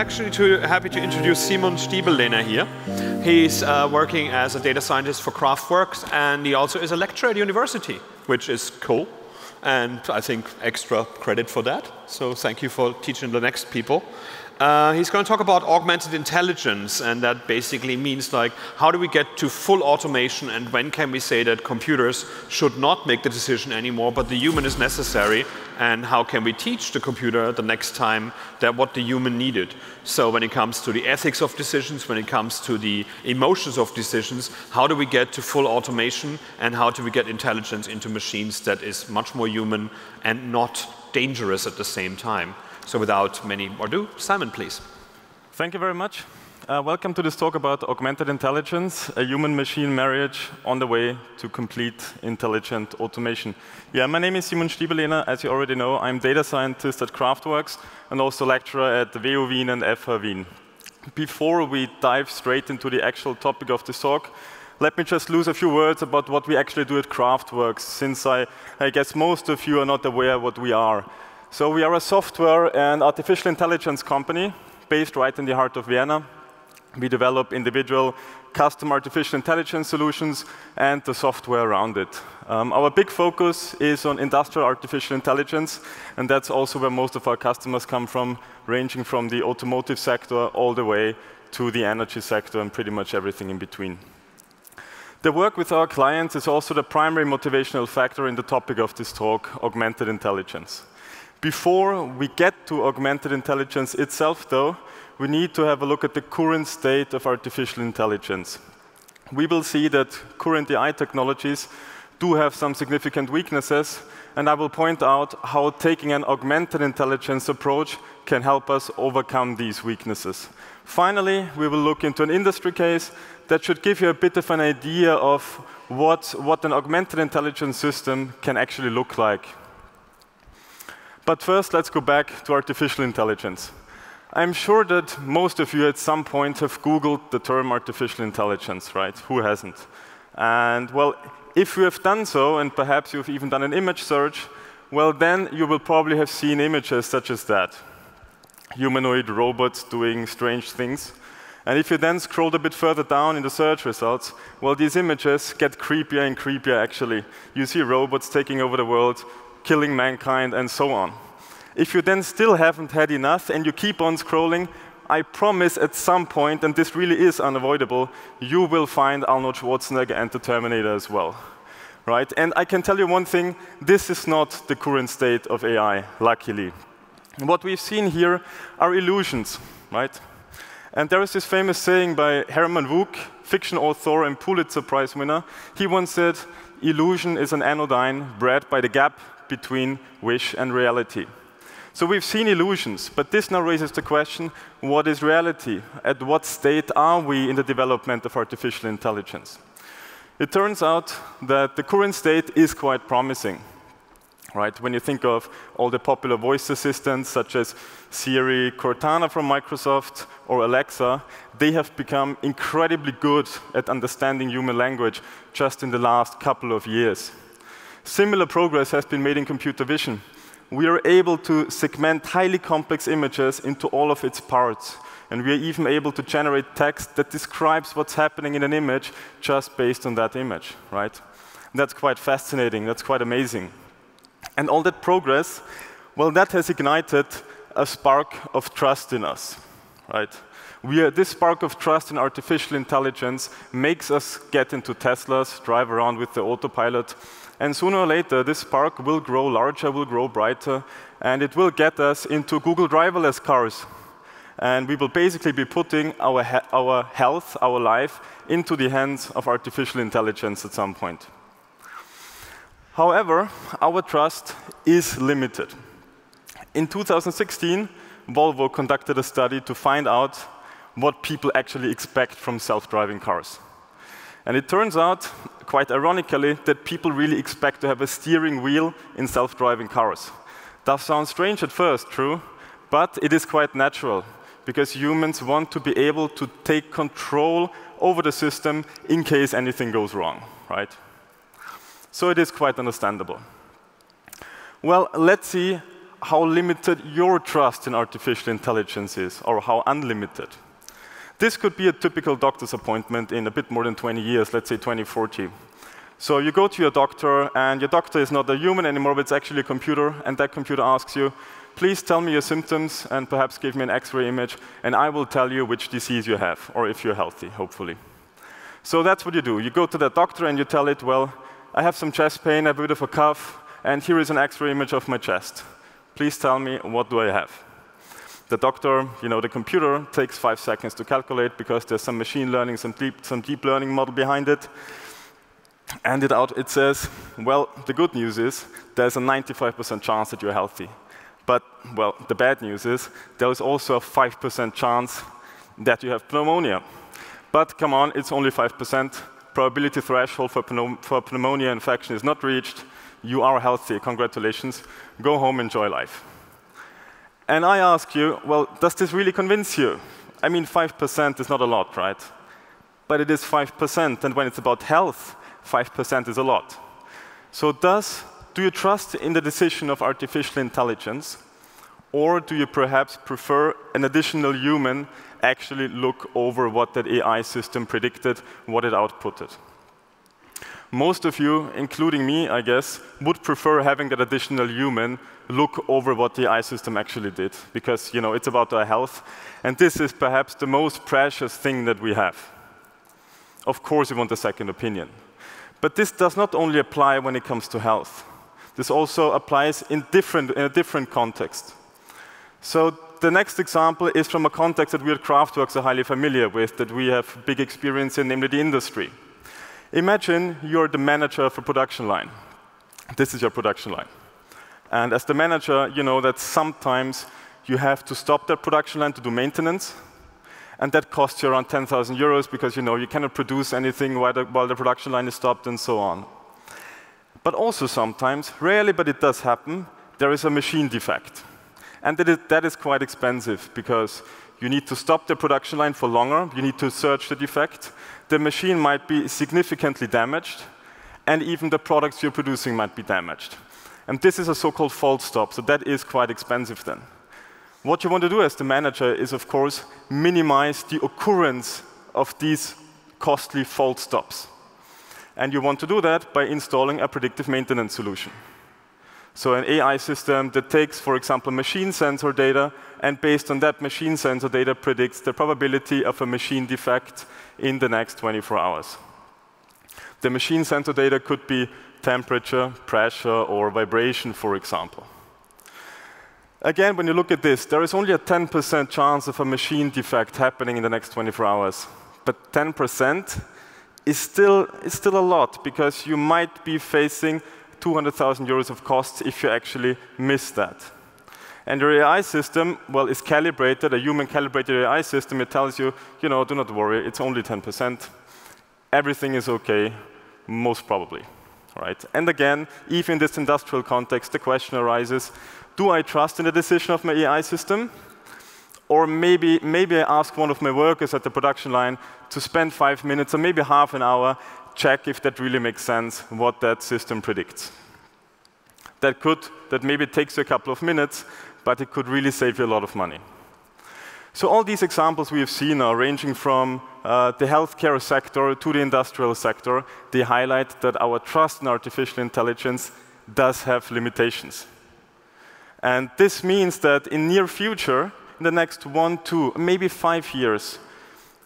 actually happy to introduce Simon Stiebellehner here. He's working as a data scientist for Craftworks, and he also is a lecturer at university, which is cool, and I think extra credit for that. So thank you for teaching the next people. He's going to talk about augmented intelligence, and that basically means, like, how do we get to full automation, and when can we say that computers should not make the decision anymore, but the human is necessary, and how can we teach the computer the next time that what the human needed? So when it comes to the ethics of decisions, when it comes to the emotions of decisions, how do we get to full automation, and how do we get intelligence into machines that is much more human and not dangerous at the same time? So without many ado, Simon, please. Thank you very much. Welcome to this talk about augmented intelligence, a human-machine marriage on the way to complete intelligent automation. Yeah, my name is Simon Stiebellehner. As you already know, I'm data scientist at Craftworks and also lecturer at WU Wien and FH Wien. Before we dive straight into the actual topic of this talk, let me just lose a few words about what we actually do at Craftworks, since I guess most of you are not aware what we are. So we are a software and artificial intelligence company based right in the heart of Vienna. We develop individual custom artificial intelligence solutions and the software around it. Our big focus is on industrial artificial intelligence, and that's also where most of our customers come from, ranging from the automotive sector all the way to the energy sector and pretty much everything in between. The work with our clients is also the primary motivational factor in the topic of this talk, augmented intelligence. Before we get to augmented intelligence itself, though, we need to have a look at the current state of artificial intelligence. We will see that current AI technologies do have some significant weaknesses, and I will point out how taking an augmented intelligence approach can help us overcome these weaknesses. Finally, we will look into an industry case that should give you a bit of an idea of what an augmented intelligence system can actually look like. But first, let's go back to artificial intelligence. I'm sure that most of you at some point have Googled the term artificial intelligence, right? Who hasn't? And, well, if you have done so, and perhaps you've even done an image search, well, then you will probably have seen images such as that. Humanoid robots doing strange things. And if you then scroll a bit further down in the search results, well, these images get creepier and creepier, actually. You see robots taking over the world, killing mankind, and so on. If you then still haven't had enough and you keep on scrolling, I promise at some point, and this really is unavoidable, you will find Arnold Schwarzenegger and the Terminator as well. Right? And I can tell you one thing, this is not the current state of AI, luckily. What we've seen here are illusions. Right? And there is this famous saying by Hermann Wouk, fiction author and Pulitzer Prize winner. He once said, "Illusion is an anodyne bred by the gap between wish and reality." So we've seen illusions, but this now raises the question, what is reality? At what state are we in the development of artificial intelligence? It turns out that the current state is quite promising. Right? When you think of all the popular voice assistants such as Siri, Cortana from Microsoft, or Alexa, they have become incredibly good at understanding human language just in the last couple of years. Similar progress has been made in computer vision. We are able to segment highly complex images into all of its parts, and we are even able to generate text that describes what's happening in an image just based on that image. Right? And that's quite fascinating. That's quite amazing. And all that progress, well, that has ignited a spark of trust in us. Right? This spark of trust in artificial intelligence makes us get into Teslas, drive around with the autopilot, and sooner or later, this spark will grow larger, will grow brighter, and it will get us into Google driverless cars. And we will basically be putting our health, our life, into the hands of artificial intelligence at some point. However, our trust is limited. In 2016, Volvo conducted a study to find out what people actually expect from self-driving cars. And it turns out, quite ironically, that people really expect to have a steering wheel in self-driving cars. That sounds strange at first, true, but it is quite natural, because humans want to be able to take control over the system in case anything goes wrong. Right? So it is quite understandable. Well, let's see how limited your trust in artificial intelligence is, or how unlimited. This could be a typical doctor's appointment in a bit more than 20 years, let's say 2040. So you go to your doctor, and your doctor is not a human anymore, but it's actually a computer, and that computer asks you, please tell me your symptoms, and perhaps give me an X-ray image, and I will tell you which disease you have, or if you're healthy, hopefully. So that's what you do. You go to that doctor, and you tell it, well, I have some chest pain, I have a bit of a cough, and here is an X-ray image of my chest. Please tell me, what do I have? The doctor, the computer, takes 5 seconds to calculate, because there's some machine learning, some deep learning model behind it. And it says, well, the good news is there's a 95% chance that you're healthy. But, well, the bad news is there is also a 5% chance that you have pneumonia. But come on, it's only 5%. Probability threshold for pneumonia infection is not reached. You are healthy. Congratulations. Go home, enjoy life. And I ask you, well, does this really convince you? I mean, 5% is not a lot, right? But it is 5%, and when it's about health, 5% is a lot. So do you trust in the decision of artificial intelligence, or do you perhaps prefer an additional human actually look over what that AI system predicted, what it outputted? Most of you, including me, I guess, would prefer having that additional human look over what the AI system actually did, because it's about our health, and this is perhaps the most precious thing that we have. Of course, you want a second opinion. But this does not only apply when it comes to health. This also applies in a different context. So the next example is from a context that we at Craftworks are highly familiar with, that we have big experience in, namely the industry. Imagine you're the manager of a production line. This is your production line. And as the manager, you know that sometimes you have to stop that production line to do maintenance. And that costs you around 10,000 euros because you cannot produce anything while the production line is stopped and so on. But also sometimes, rarely, but it does happen, there is a machine defect. And that is quite expensive because you need to stop the production line for longer, you need to search the defect, the machine might be significantly damaged, and even the products you're producing might be damaged. And this is a so-called fault stop, so that is quite expensive then. What you want to do as the manager is, of course, minimize the occurrence of these costly fault stops. And you want to do that by installing a predictive maintenance solution. So an AI system that takes, for example, machine sensor data, and based on that machine sensor data predicts the probability of a machine defect in the next 24 hours. The machine sensor data could be temperature, pressure, or vibration, for example. Again, when you look at this, there is only a 10% chance of a machine defect happening in the next 24 hours. But 10% is still a lot, because you might be facing 200,000 euros of costs if you actually miss that. And your AI system, well, is calibrated, a human-calibrated AI system. It tells you, do not worry, it's only 10%. Everything is OK, most probably. All right? And again, even in this industrial context, the question arises, do I trust in the decision of my AI system? Or maybe I ask one of my workers at the production line to spend 5 minutes or maybe half an hour, check if that really makes sense, what that system predicts. That maybe takes you a couple of minutes, but it could really save you a lot of money. So all these examples we have seen are ranging from the healthcare sector to the industrial sector. They highlight that our trust in artificial intelligence does have limitations. And this means that in near future, in the next 1, 2, maybe 5 years,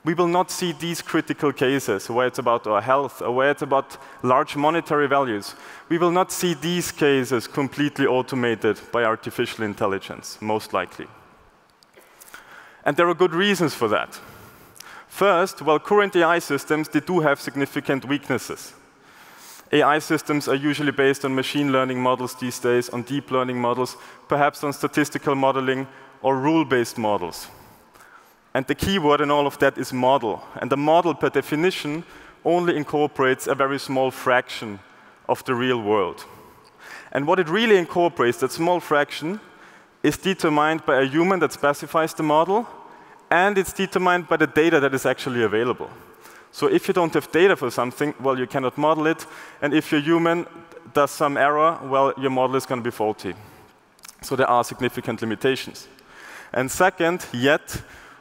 we will not see these critical cases where it's about our health, or where it's about large monetary values. We will not see these cases completely automated by artificial intelligence, most likely. And there are good reasons for that. First, well, current AI systems, they do have significant weaknesses. AI systems are usually based on machine learning models these days, on deep learning models, perhaps on statistical modeling or rule-based models. And the key word in all of that is model. And the model, per definition, only incorporates a very small fraction of the real world. And what it really incorporates, that small fraction, is determined by a human that specifies the model, and it's determined by the data that is actually available. So if you don't have data for something, well, you cannot model it. And if your human does some error, well, your model is going to be faulty. So there are significant limitations. And second, yet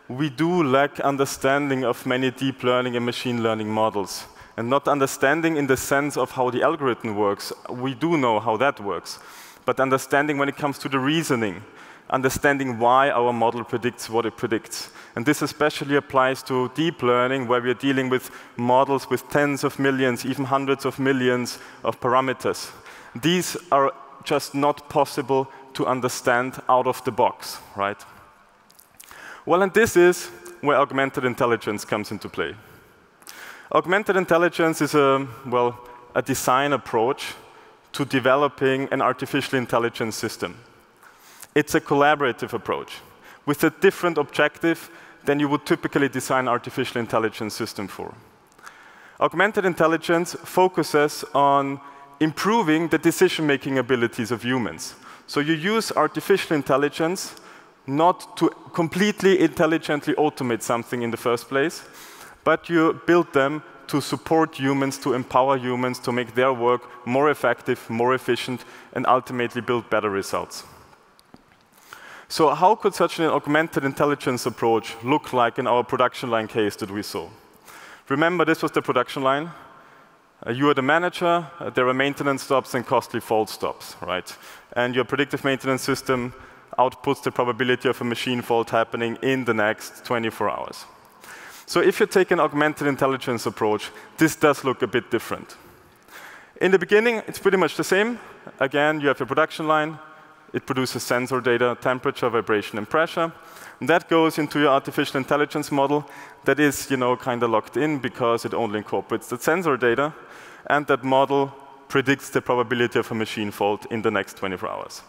we do lack understanding of many deep learning and machine learning models. And not understanding in the sense of how the algorithm works. We do know how that works. But understanding when it comes to the reasoning, understanding why our model predicts what it predicts. And this especially applies to deep learning, where we are dealing with models with tens of millions, even hundreds of millions of parameters. These are just not possible to understand out of the box, right? Well, and this is where augmented intelligence comes into play. Augmented intelligence is a design approach to developing an artificial intelligence system. It's a collaborative approach with a different objective than you would typically design artificial intelligence system for. Augmented intelligence focuses on improving the decision-making abilities of humans. So you use artificial intelligence not to completely intelligently automate something in the first place, but you build them to support humans, to empower humans, to make their work more effective, more efficient, and ultimately build better results. So how could such an augmented intelligence approach look like in our production line case that we saw? Remember, this was the production line. You are the manager, there are maintenance stops and costly fault stops, right? And your predictive maintenance system outputs the probability of a machine fault happening in the next 24 hours. So if you take an augmented intelligence approach, this does look a bit different. In the beginning, it's pretty much the same. Again, you have your production line. It produces sensor data, temperature, vibration, and pressure. And that goes into your artificial intelligence model that is, you know, kind of locked in because it only incorporates the sensor data. And that model predicts the probability of a machine fault in the next 24 hours.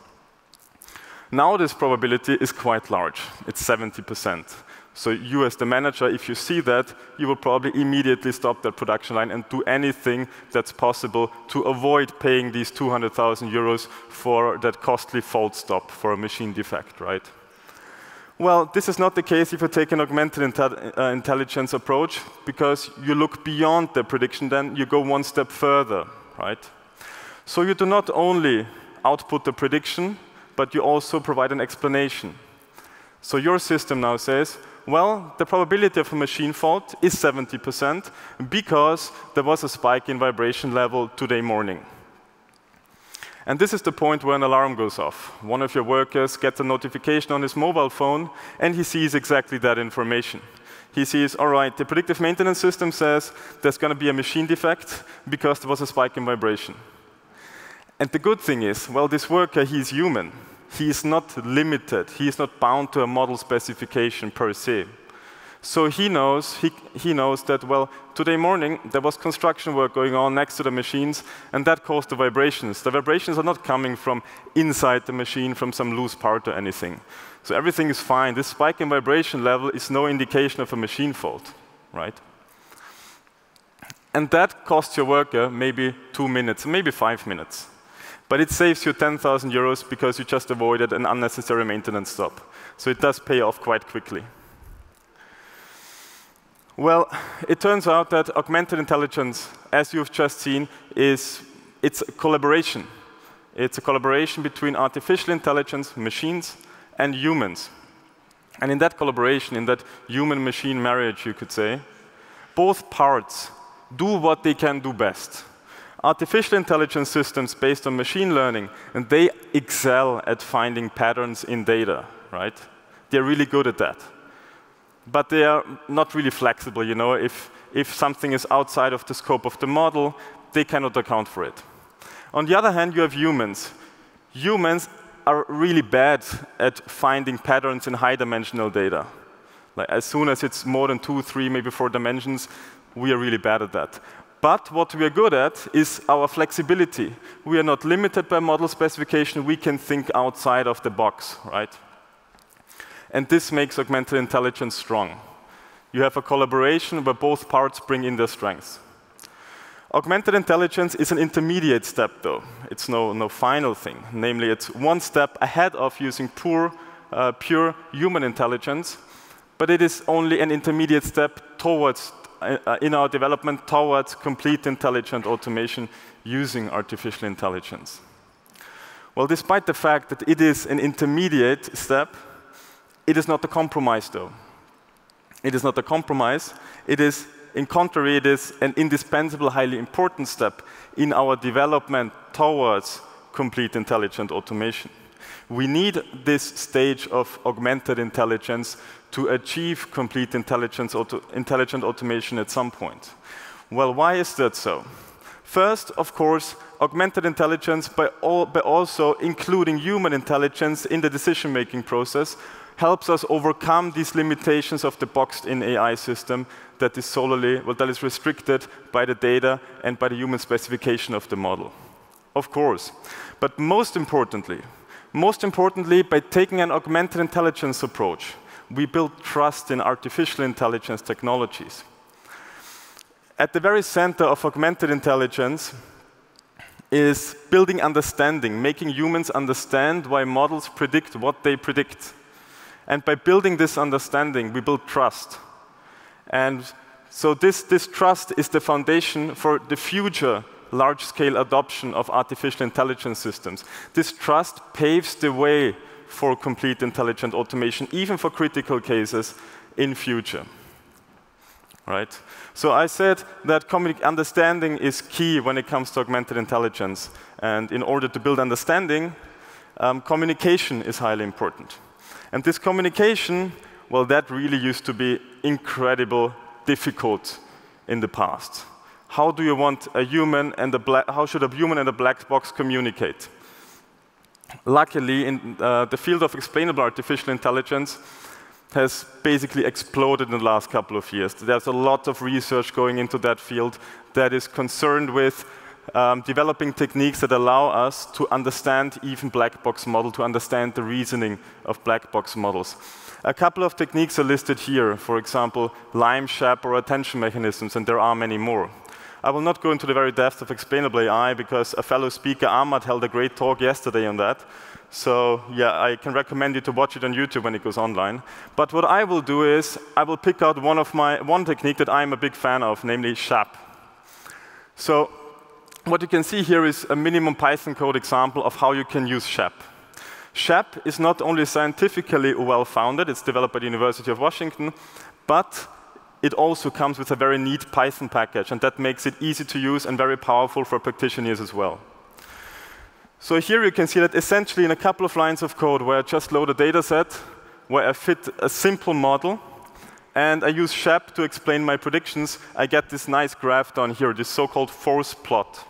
Now this probability is quite large. It's 70%. So you as the manager, if you see that, you will probably immediately stop that production line and do anything that's possible to avoid paying these 200,000 euros for that costly fault stop for a machine defect, right? Well, this is not the case if you take an augmented intelligence approach, because you look beyond the prediction, then you go one step further, right? So you do not only output the prediction, but you also provide an explanation. So your system now says, well, the probability of a machine fault is 70% because there was a spike in vibration level today morning. And this is the point where an alarm goes off. One of your workers gets a notification on his mobile phone, and he sees exactly that information. He sees, all right, the predictive maintenance system says there's going to be a machine defect because there was a spike in vibration. And the good thing is, well, this worker, he's human. He is not limited. He is not bound to a model specification per se. So he knows that, well, today morning there was construction work going on next to the machines, and that caused the vibrations. The vibrations are not coming from inside the machine, from some loose part or anything. So everything is fine. This spike in vibration level is no indication of a machine fault, right? And that costs your worker maybe 2 minutes, maybe 5 minutes. But it saves you 10,000 euros because you just avoided an unnecessary maintenance stop. So it does pay off quite quickly. Well, it turns out that augmented intelligence, as you've just seen, it's a collaboration. It's a collaboration between artificial intelligence, machines, and humans. And in that collaboration, in that human-machine marriage, you could say, both parts do what they can do best. Artificial intelligence systems based on machine learning, and they excel at finding patterns in data, right? They're really good at that. But they are not really flexible, you know. If something is outside of the scope of the model, they cannot account for it. On the other hand, you have humans. Humans are really bad at finding patterns in high-dimensional data. Like, as soon as it's more than 2, 3, maybe 4 dimensions, we are really bad at that. But what we are good at is our flexibility. We are not limited by model specification. We can think outside of the box, right? And this makes augmented intelligence strong. You have a collaboration where both parts bring in their strengths. Augmented intelligence is an intermediate step, though. It's no final thing. Namely, it's one step ahead of using pure human intelligence, but it is only an intermediate step towards in our development towards complete intelligent automation using artificial intelligence. Well, despite the fact that it is an intermediate step, it is not a compromise, though. It is not a compromise. It is, in contrary, it is an indispensable, highly important step in our development towards complete intelligent automation. We need this stage of augmented intelligence to achieve complete intelligent automation at some point. Well, why is that so? First, of course, augmented intelligence, but also including human intelligence in the decision-making process, helps us overcome these limitations of the boxed-in AI system that is solely, well, that is restricted by the data and by the human specification of the model. Of course. But most importantly, by taking an augmented intelligence approach, we build trust in artificial intelligence technologies. At the very center of augmented intelligence is building understanding, making humans understand why models predict what they predict. And by building this understanding, we build trust. And so this trust is the foundation for the future large-scale adoption of artificial intelligence systems. This trust paves the way for complete intelligent automation, even for critical cases in future. Right? So I said that understanding is key when it comes to augmented intelligence. And in order to build understanding, communication is highly important. And this communication, well, that really used to be incredibly difficult in the past. How do you want a human and how should a human and a black box communicate? Luckily, in the field of explainable artificial intelligence has basically exploded in the last couple of years. There's a lot of research going into that field that is concerned with developing techniques that allow us to understand even black box models, to understand the reasoning of black box models. A couple of techniques are listed here, for example, LIME, SHAP, or attention mechanisms, and there are many more. I will not go into the very depth of explainable AI because a fellow speaker, Ahmad, held a great talk yesterday on that. So yeah, I can recommend you to watch it on YouTube when it goes online. But what I will do is I will pick out one technique that I'm a big fan of, namely SHAP. So what you can see here is a minimum Python code example of how you can use SHAP. SHAP is not only scientifically well-founded, it's developed by the University of Washington, but it also comes with a very neat Python package, and that makes it easy to use and very powerful for practitioners as well. So here you can see that essentially in a couple of lines of code where I just load a data set, where I fit a simple model, and I use SHAP to explain my predictions, I get this nice graph down here, this so-called force plot.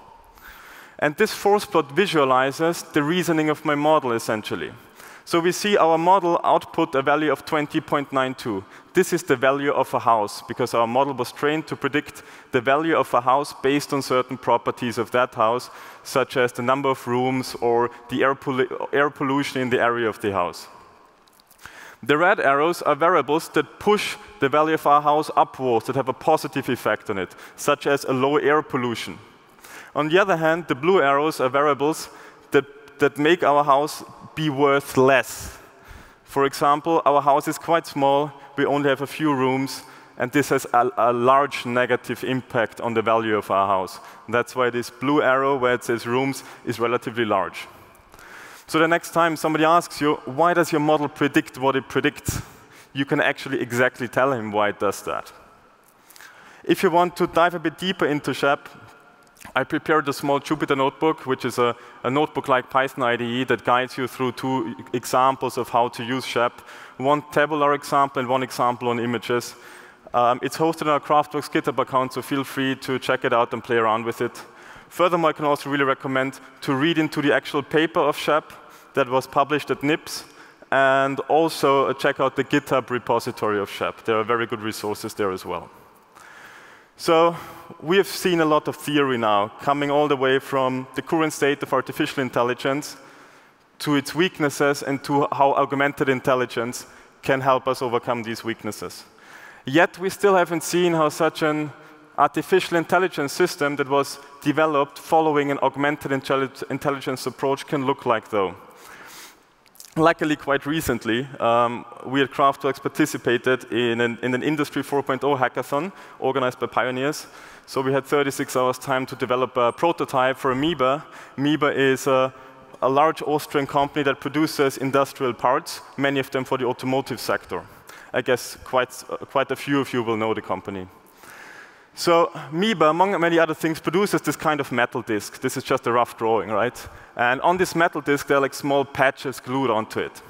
And this force plot visualizes the reasoning of my model, essentially. So we see our model output a value of 20.92. This is the value of a house, because our model was trained to predict the value of a house based on certain properties of that house, such as the number of rooms or the air pollution in the area of the house. The red arrows are variables that push the value of our house upwards, that have a positive effect on it, such as a low air pollution. On the other hand, the blue arrows are variables that make our house be worth less. For example, our house is quite small, we only have a few rooms, and this has a large negative impact on the value of our house. And that's why this blue arrow where it says rooms is relatively large. So the next time somebody asks you, why does your model predict what it predicts? You can actually exactly tell him why it does that. If you want to dive a bit deeper into SHAP, I prepared a small Jupyter notebook, which is a notebook like Python IDE that guides you through two examples of how to use SHAP, one tabular example and one example on images. It's hosted on our Craftworks GitHub account, so feel free to check it out and play around with it. Furthermore, I can also really recommend to read into the actual paper of SHAP that was published at NIPS, and also check out the GitHub repository of SHAP. There are very good resources there as well. So we have seen a lot of theory now, coming all the way from the current state of artificial intelligence to its weaknesses and to how augmented intelligence can help us overcome these weaknesses. Yet we still haven't seen how such an artificial intelligence system that was developed following an augmented intelligence approach can look like, though. Luckily, quite recently, we at Craftworks participated in an Industry 4.0 hackathon organized by Pioneers. So we had 36 hours time to develop a prototype for Miba. Miba is a large Austrian company that produces industrial parts, many of them for the automotive sector. I guess quite a few of you will know the company. So Miba, among many other things, produces this kind of metal disc. This is just a rough drawing, right? And on this metal disc, there are like small patches glued onto it.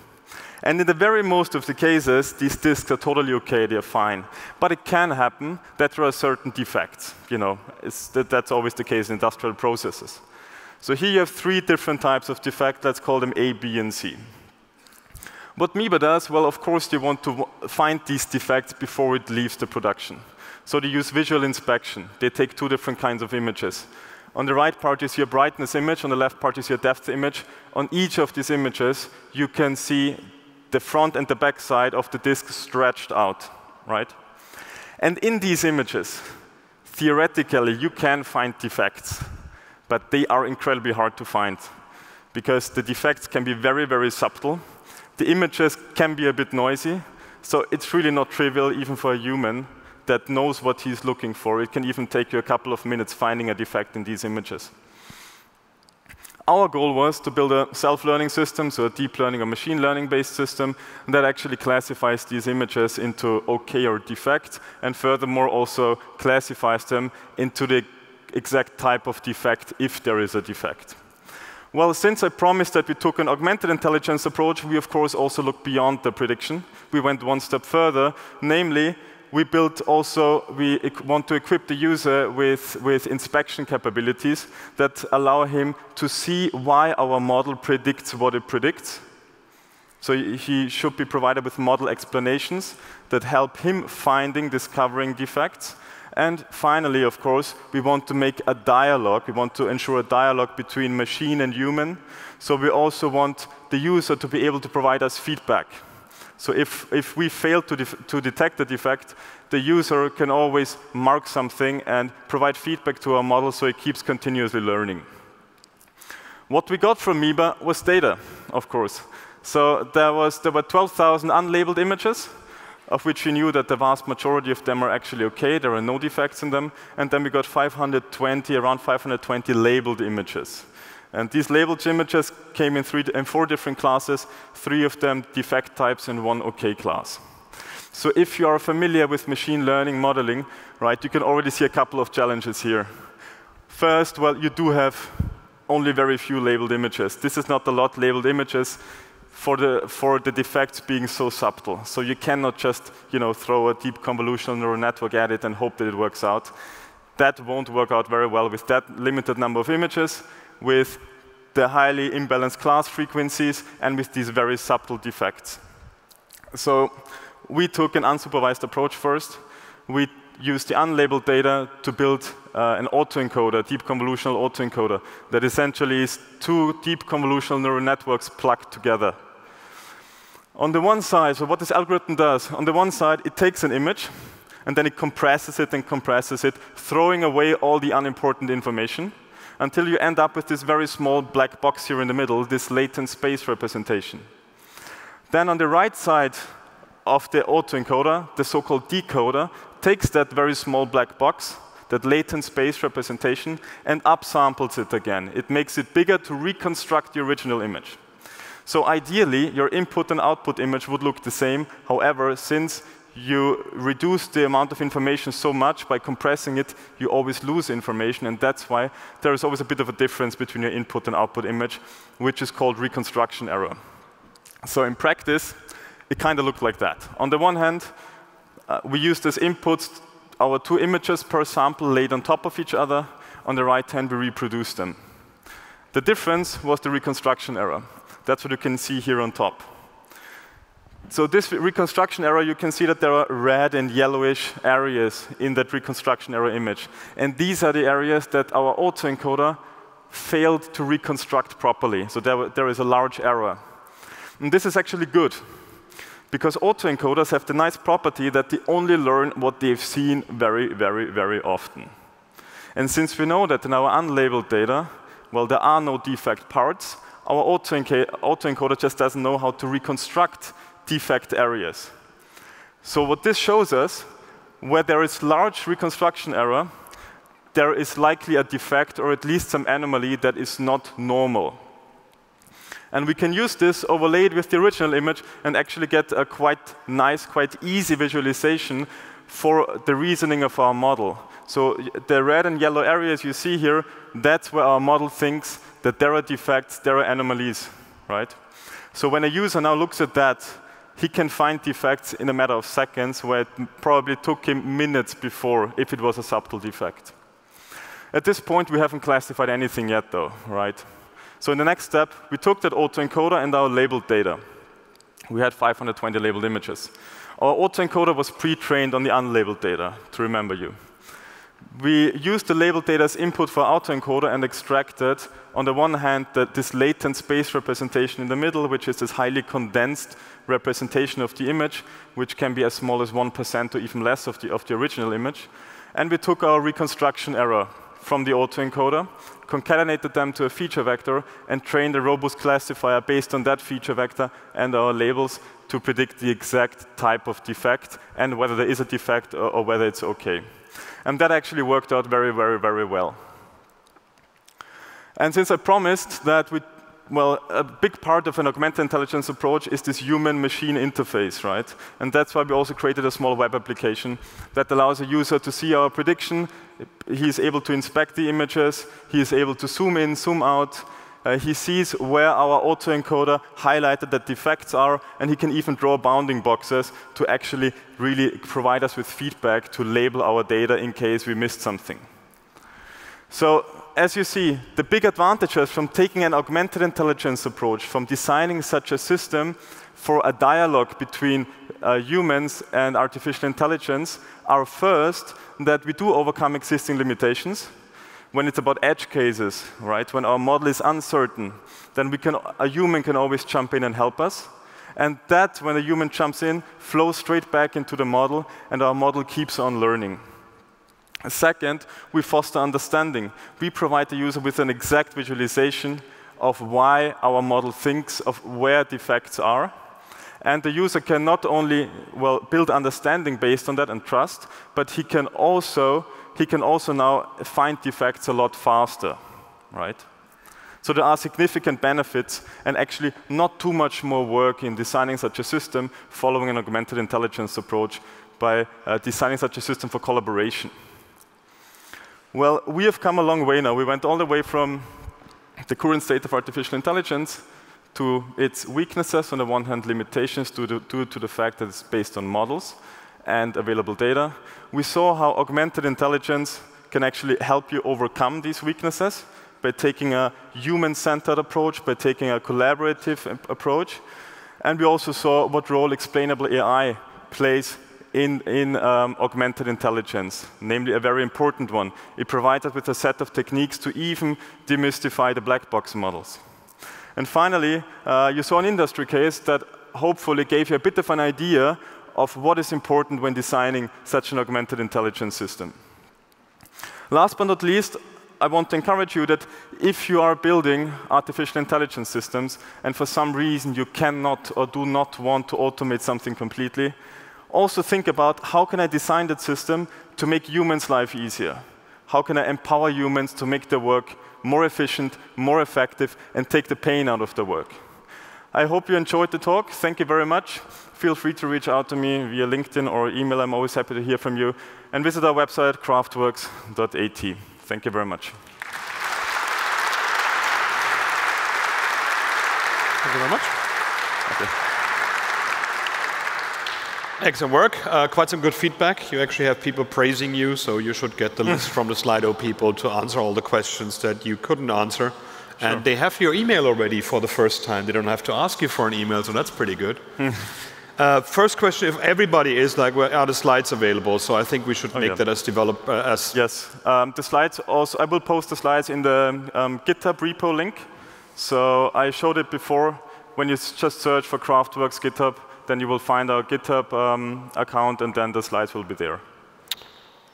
And in the very most of the cases, these discs are totally okay, they're fine. But it can happen that there are certain defects. You know, that's always the case in industrial processes. So here you have three different types of defects. Let's call them A, B, and C. What Miba does, well, of course, they want to find these defects before it leaves the production. So they use visual inspection. They take two different kinds of images. On the right part is your brightness image. On the left part is your depth image. On each of these images, you can see the front and the back side of the disk stretched out, right? And in these images, theoretically, you can find defects, but they are incredibly hard to find because the defects can be very, very subtle. The images can be a bit noisy, so it's really not trivial even for a human that knows what he's looking for. It can even take you a couple of minutes finding a defect in these images. Our goal was to build a self-learning system, so a deep learning or machine learning-based system that actually classifies these images into OK or defect, and furthermore also classifies them into the exact type of defect if there is a defect. Well, since I promised that we took an augmented intelligence approach, we of course also looked beyond the prediction. We went one step further, namely, we want to equip the user with inspection capabilities that allow him to see why our model predicts what it predicts. So he should be provided with model explanations that help him finding, discovering defects. And finally, of course, we want to make a dialogue. We want to ensure a dialogue between machine and human. So we also want the user to be able to provide us feedback. So if we fail to detect the defect, the user can always mark something and provide feedback to our model so it keeps continuously learning. What we got from Miba was data, of course. So there were 12,000 unlabeled images, of which we knew that the vast majority of them are actually OK. There are no defects in them. And then we got around 520 labeled images. And these labeled images came in four different classes, three of them defect types and one OK class. So if you are familiar with machine learning modeling, right, you can already see a couple of challenges here. First, well, you do have only very few labeled images. This is not a lot labeled images for the defects being so subtle. So you cannot just throw a deep convolutional neural network at it and hope that it works out. That won't work out very well with that limited number of images, with the highly imbalanced class frequencies, and with these very subtle defects. So we took an unsupervised approach first. We used the unlabeled data to build an autoencoder, a deep convolutional autoencoder, that essentially is two deep convolutional neural networks plugged together. On the one side, so what this algorithm does, on the one side, it takes an image, and then it compresses it and compresses it, throwing away all the unimportant information, until you end up with this very small black box here in the middle, this latent space representation. Then on the right side of the autoencoder, the so-called decoder, takes that very small black box, that latent space representation, and upsamples it again. It makes it bigger to reconstruct the original image. So ideally, your input and output image would look the same. However, since you reduce the amount of information so much by compressing it, you always lose information. And that's why there is always a bit of a difference between your input and output image, which is called reconstruction error. So in practice, it kind of looked like that. On the one hand, we used as inputs our two images per sample laid on top of each other. On the right hand, we reproduced them. The difference was the reconstruction error. That's what you can see here on top. So this reconstruction error, you can see that there are red and yellowish areas in that reconstruction error image. And these are the areas that our autoencoder failed to reconstruct properly. So there is a large error. And this is actually good, because autoencoders have the nice property that they only learn what they've seen very, very, very often. And since we know that in our unlabeled data, well, there are no defect parts, our autoencoder just doesn't know how to reconstruct defect areas. So what this shows us, where there is large reconstruction error, there is likely a defect or at least some anomaly that is not normal. And we can use this, overlay it with the original image, and actually get a quite nice, quite easy visualization for the reasoning of our model. So the red and yellow areas you see here, that's where our model thinks that there are defects, there are anomalies, right? So when a user now looks at that, he can find defects in a matter of seconds, where it probably took him minutes before, if it was a subtle defect. At this point, we haven't classified anything yet, though, right? So in the next step, we took that autoencoder and our labeled data. We had 520 labeled images. Our autoencoder was pre-trained on the unlabeled data, to remember you. We used the labeled data as input for our autoencoder and extracted, on the one hand, this latent space representation in the middle, which is this highly condensed representation of the image, which can be as small as 1% or even less of the original image. And we took our reconstruction error from the autoencoder, concatenated them to a feature vector, and trained a robust classifier based on that feature vector and our labels to predict the exact type of defect and whether there is a defect or whether it's OK. And that actually worked out very, very, very well. And since I promised that a big part of an augmented intelligence approach is this human-machine interface, right? And that's why we also created a small web application that allows a user to see our prediction. He is able to inspect the images. He is able to zoom in, zoom out. He sees where our autoencoder highlighted that defects are, and he can even draw bounding boxes to actually really provide us with feedback to label our data in case we missed something. So as you see, the big advantages from taking an augmented intelligence approach, from designing such a system for a dialogue between humans and artificial intelligence, are first that we do overcome existing limitations. When it's about edge cases, right? When our model is uncertain, then a human can always jump in and help us. And that, when a human jumps in, flows straight back into the model, and our model keeps on learning. Second, we foster understanding. We provide the user with an exact visualization of why our model thinks, of where defects are. And the user can not only build understanding based on that and trust, but he can also now find defects a lot faster, right? So there are significant benefits and actually not too much more work in designing such a system following an augmented intelligence approach by designing such a system for collaboration. Well, we have come a long way now. We went all the way from the current state of artificial intelligence to its weaknesses, on the one hand, limitations due to the fact that it's based on models and available data. We saw how augmented intelligence can actually help you overcome these weaknesses by taking a human-centered approach, by taking a collaborative approach. And we also saw what role explainable AI plays in augmented intelligence, namely a very important one. It provides us with a set of techniques to even demystify the black box models. And finally, you saw an industry case that hopefully gave you a bit of an idea of what is important when designing such an augmented intelligence system. Last but not least, I want to encourage you that if you are building artificial intelligence systems and for some reason you cannot or do not want to automate something completely, also think about how can I design that system to make humans' life easier? How can I empower humans to make their work more efficient, more effective, and take the pain out of the work? I hope you enjoyed the talk. Thank you very much. Feel free to reach out to me via LinkedIn or email. I'm always happy to hear from you. And visit our website, craftworks.at. Thank you very much. Thank you very much. Okay. Excellent work. Quite some good feedback. You actually have people praising you, so you should get the list from the Slido people to answer all the questions that you couldn't answer. Sure. And they have your email already for the first time. They don't have to ask you for an email, so that's pretty good. First question, if everybody is like, well, are the slides available? So I think we should make that as developed as... Yes. The slides also, I will post the slides in the GitHub repo link. So I showed it before. When you just search for Craftworks GitHub, then you will find our GitHub account, and then the slides will be there.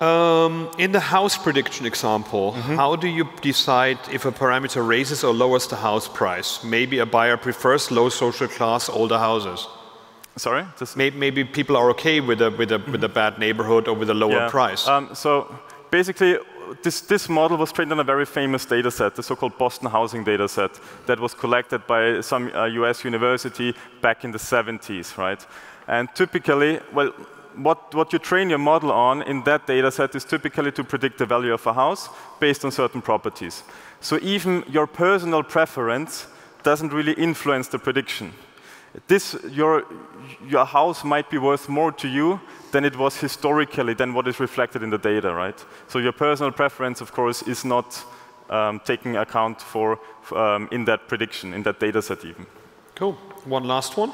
In the house prediction example, how do you decide if a parameter raises or lowers the house price? Maybe a buyer prefers low social class, older houses. Sorry? Maybe people are OK with a bad neighborhood or with a lower price. So basically, this model was trained on a very famous data set, the so-called Boston housing data set, that was collected by some US university back in the 70s, right? And typically, well, what you train your model on in that data set is typically to predict the value of a house based on certain properties. So even your personal preference doesn't really influence the prediction. Your house might be worth more to you than it was historically, than what is reflected in the data, right? So your personal preference, of course, is not taken account for in that prediction, in that data set even. Cool. One last one.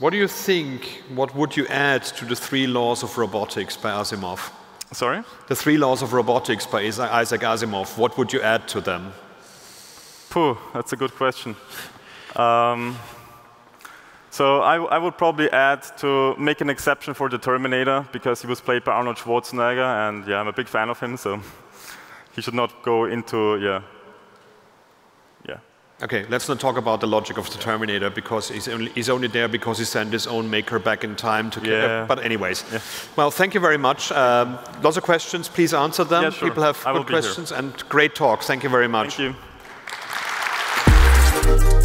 What do you think, what would you add to the 3 laws of robotics by Asimov? Sorry? The 3 laws of robotics by Isaac Asimov, what would you add to them? Phew, that's a good question. So I would probably add to make an exception for the Terminator, because he was played by Arnold Schwarzenegger, and yeah, I'm a big fan of him, so he should not go into, yeah. Okay, let's not talk about the logic of the Terminator, because he's only there because he sent his own maker back in time to kill. But anyways, well, thank you very much. Lots of questions, please answer them. Yeah, sure. People have good questions and great talk. Thank you very much. Thank you.